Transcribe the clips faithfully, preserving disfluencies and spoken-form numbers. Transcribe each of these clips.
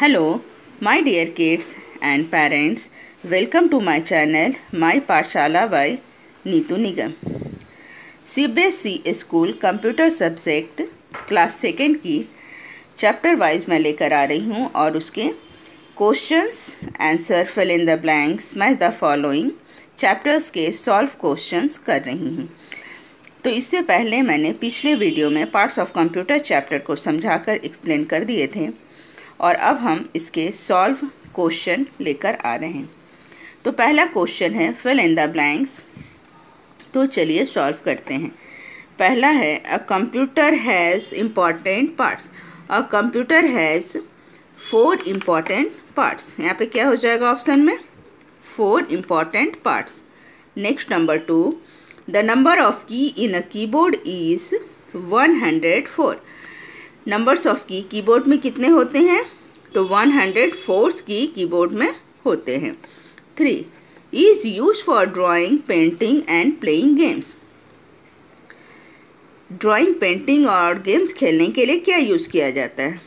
Hello, my dear kids and parents. Welcome to my channel, My Patshala by Neetu Nigam. C B S E school computer subject class second की chapter wise मैं लेकर आ रही हूँ और उसके questions answer fill in the blanks match the following chapters के solve questions कर रही हूँ। तो इससे पहले मैंने पिछले वीडियो में पार्ट्स ऑफ कंप्यूटर चैप्टर को समझाकर एक्सप्लेन कर दिए थे और अब हम इसके सॉल्व क्वेश्चन लेकर आ रहे हैं। तो पहला क्वेश्चन है फिल इन द ब्लैंक्स। तो चलिए सॉल्व करते हैं। पहला है a computer has important parts. A computer has four important parts. यहाँ पे क्या हो जाएगा ऑप्शन में? Four important parts. Next number two, the number of key in a keyboard is one hundred four. Numbers of key keyboard में कितने होते हैं? तो one hundred four key keyboard में होते हैं। Three, is use for drawing, painting and playing games. Drawing, painting और games खेलने के लिए क्या यूज़ किया जाता है?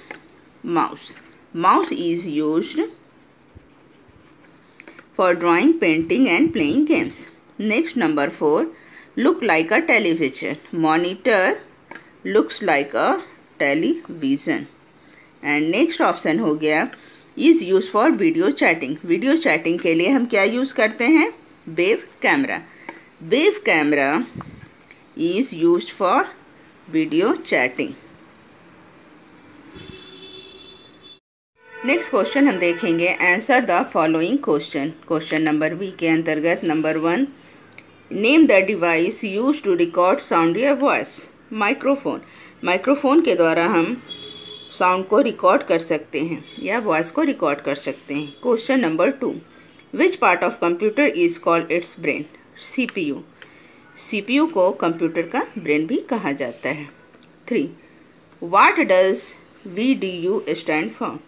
Mouse. Mouse is use for drawing, painting and playing games. Next number four, look like a television. Monitor looks like a television. And next option हो गया is use for video chatting. Video chatting के लिए हम क्या use करते हैं? Web camera. Web camera is use for video chatting. Next question हम देखेंगे। Answer the following question. Question number B के अंतर्गत number one, name the device use to record sound या वॉइस। माइक्रोफोन। माइक्रोफोन के द्वारा हम साउंड को record कर सकते हैं या वॉइस को रिकॉर्ड कर सकते हैं। Question number two, which part of computer is called its brain. CPU. CPU को कंप्यूटर का ब्रेन भी कहा जाता है। Three, what does VDU stand for.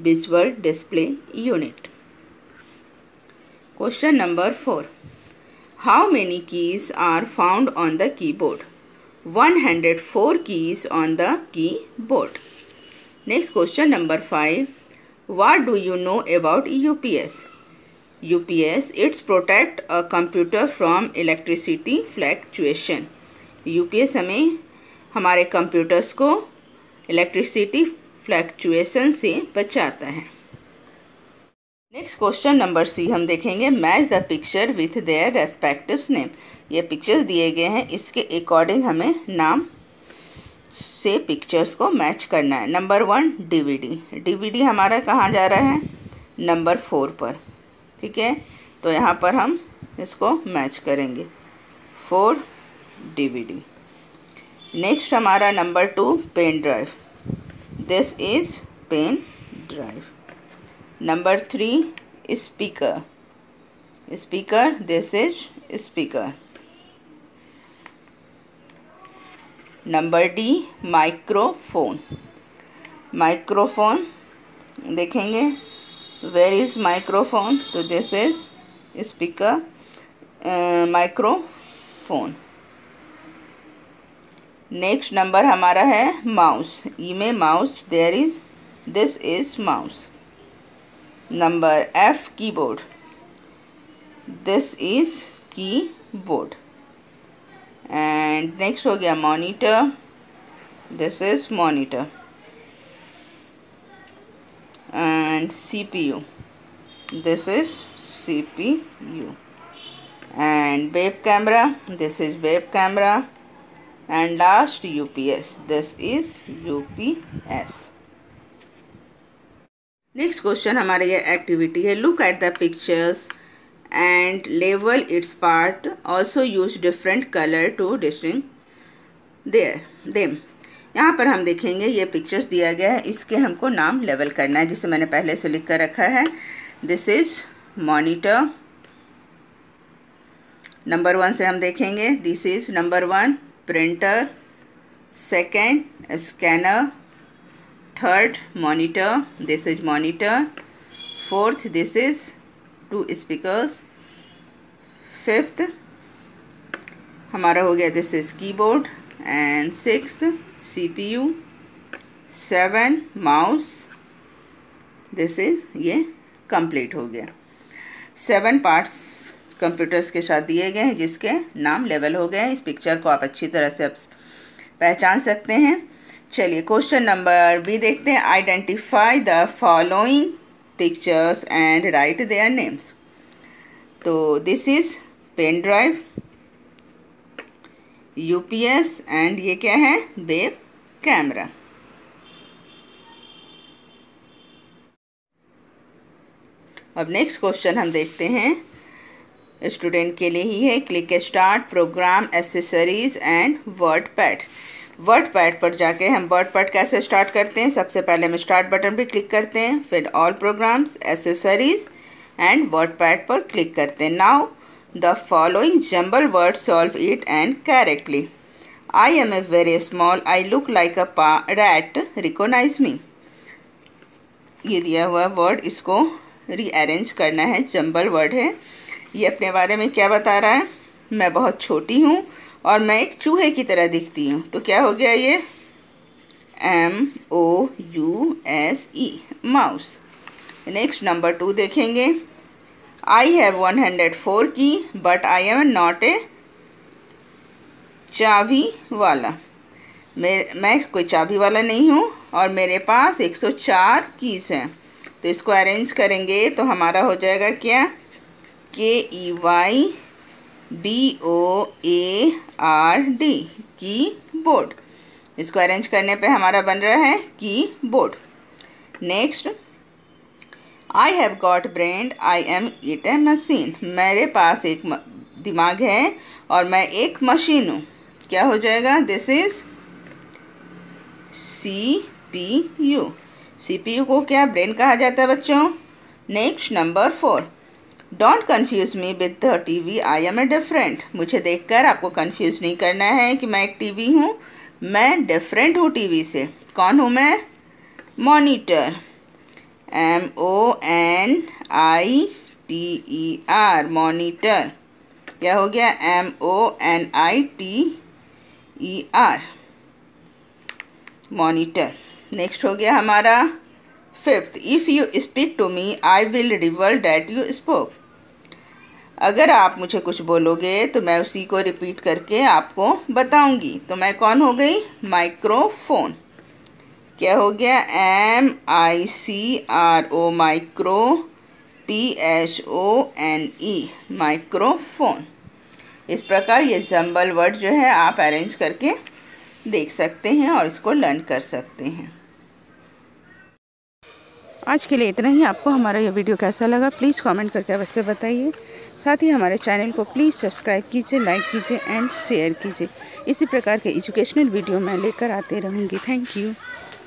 Visual display unit. Question number four, how many keys are found on the keyboard. One hundred four keys on the keyboard. Next question number five, what do you know about UPS. UPS its protect a computer from electricity fluctuation. UPS हमें हमारे computers को electricity fluctuation से बचाता है। Next question number C हम देखेंगे, match the picture with their respectives name. ये pictures दिए गए हैं, इसके अकॉर्डिंग हमें नाम से पिक्चर्स को मैच करना है। Number one, DVD. डीवीडी हमारा कहाँ जा रहा है? नंबर फोर पर। ठीक है, तो यहाँ पर हम इसको मैच करेंगे, फोर डीवीडी। नेक्स्ट हमारा number two, pen drive. This is pen drive. Number three, speaker. Speaker, this is speaker. Number D, microphone. Microphone देखेंगे, वेयर इज माइक्रोफोन, तो this is speaker, microphone. Next number हमारा है mouse. E में mouse, there is, this is mouse. Number F, keyboard. This is keyboard. And next हो गया monitor, this is monitor. And CPU, this is CPU. And web camera, this is web camera. And last UPS, this is UPS. Next question हमारे ये activity है, look at the pictures and label its part, also use different color to distinguish there them। यहाँ पर हम देखेंगे ये pictures दिया गया है, इसके हमको नाम लेवल करना है, जिसे मैंने पहले से लिख कर रखा है। This is monitor. Number one से हम देखेंगे, this is number one, printer. Second, scanner. Third, monitor, this is monitor. Fourth, this is two speakers. Fifth हमारा हो गया, this is keyboard. And sixth, CPU. Seven, mouse. जैसे ये complete हो गया। सेवन पार्ट्स कंप्यूटर्स के साथ दिए गए हैं जिसके नाम लेवल हो गए हैं। इस पिक्चर को आप अच्छी तरह से आप पहचान सकते हैं। चलिए क्वेश्चन नंबर बी देखते हैं। Identify the following pictures and write their names. तो this is pen drive, UPS and ये क्या है वेब कैमरा। अब नेक्स्ट क्वेश्चन हम देखते हैं, स्टूडेंट के लिए ही है। Click start program accessories and WordPad. WordPad पर जाके हम वर्डपैड कैसे स्टार्ट करते हैं। सबसे पहले हम स्टार्ट बटन पर क्लिक करते हैं, फिर all programs accessories and WordPad पर क्लिक करते हैं। Now the following jumble word solve it and correctly. I M a very small, I look like a rat, recognize me. ये दिया हुआ वर्ड इसको रीअरेंज करना है, जम्बल वर्ड है। ये अपने बारे में क्या बता रहा है, मैं बहुत छोटी हूँ और मैं एक चूहे की तरह दिखती हूँ। तो क्या हो गया ये M O U S E mouse. Next number two देखेंगे। I have one hundred four key but I am not a चाबी वाला। मेरे मैं कोई चाबी वाला नहीं हूँ और मेरे पास एक सौ चार कीज़ हैं। तो इसको अरेंज करेंगे तो हमारा हो जाएगा क्या के K E Y B O A R D बोर्ड। इसको अरेंज करने पे हमारा बन रहा है keyboard. Next I have got brain, I am it a machine. मेरे पास एक दिमाग है और मैं एक मशीन हूँ। क्या हो जाएगा this is C P U. C P U को क्या ब्रेन कहा जाता है बच्चों। Next number four. Don't confuse me with the TV I, am M a different. मुझे देखकर आपको कन्फ्यूज़ नहीं करना है कि मैं एक टी वी हूँ, मैं डिफरेंट हूँ टी वी से। कौन हूँ मैं, monitor, M O N I T E R monitor. क्या हो गया M O N I T E R monitor. Next हो गया हमारा fifth. If you speak to me I will revert that you spoke. अगर आप मुझे कुछ बोलोगे तो मैं उसी को रिपीट करके आपको बताऊंगी। तो मैं कौन हो गई, माइक्रोफोन। क्या हो गया M I C R O micro P S O N E microphone. इस प्रकार ये जम्बल वर्ड जो है आप अरेंज करके देख सकते हैं और इसको लर्न कर सकते हैं। आज के लिए इतना ही। आपको हमारा यह वीडियो कैसा लगा प्लीज़ कमेंट करके अवश्य बताइए। साथ ही हमारे चैनल को प्लीज़ सब्सक्राइब कीजिए, लाइक कीजिए एंड शेयर कीजिए। इसी प्रकार के एजुकेशनल वीडियो मैं लेकर आते रहूँगी। Thank you.